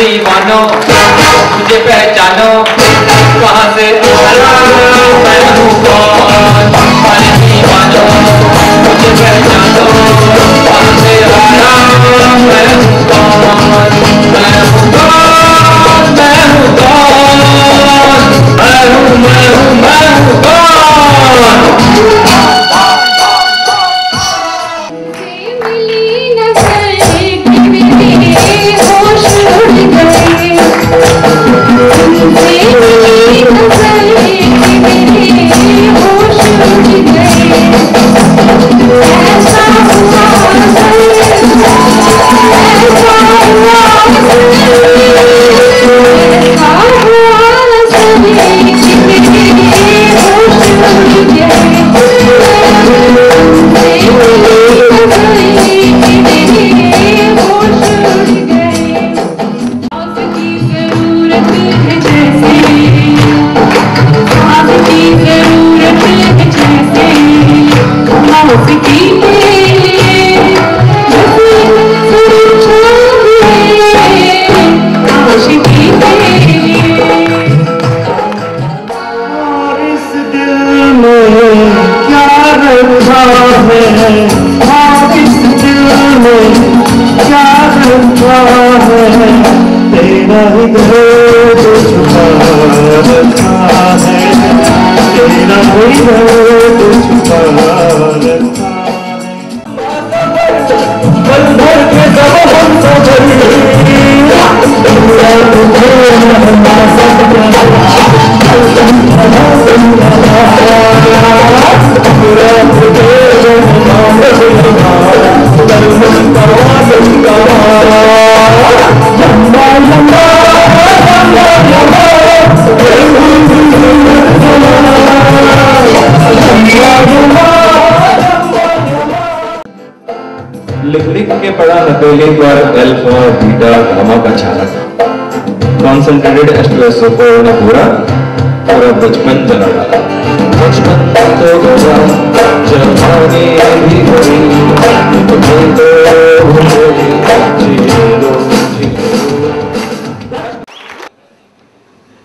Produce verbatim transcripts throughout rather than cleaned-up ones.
दीवानों मुझे पहचानो कहाँ से मैं हूँ कौन, अरे दीवानों मुझे पहचानो कहाँ से आया मैं हूँ कौन, मैं हूँ कौन, मैं हूँ कौन, मैं हूँ मैं हूँ मैं हूँ कौन।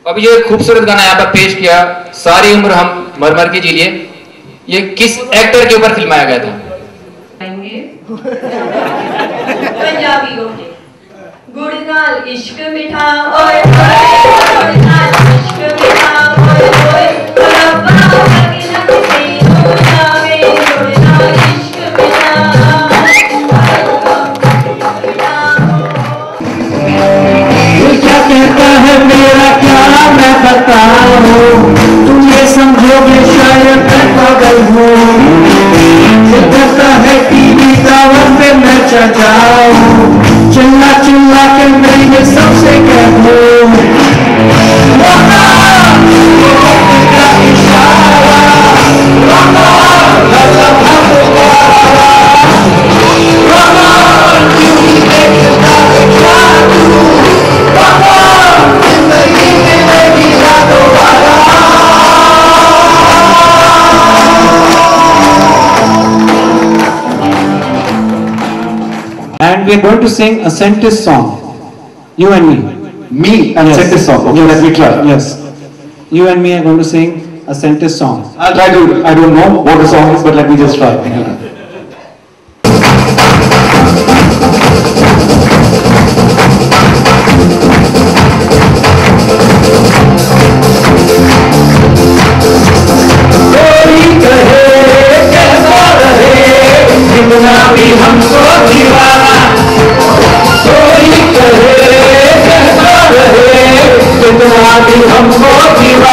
अब ये खूबसूरत गाना यहाँ पर पेश किया, सारी उम्र हम मरमर के जी लिए। ये किस एक्टर के ऊपर फिल्माया गया था? पंजाबियों के गुड़ नाल इश्क मिठा ओए We are going to sing a Sentiss song. You and me. Me and yes. Sentiss song. Yes, let me try. Yes. You and me are going to sing a Sentiss song. I'll try to. I don't know what the song is, but let me just try. I'm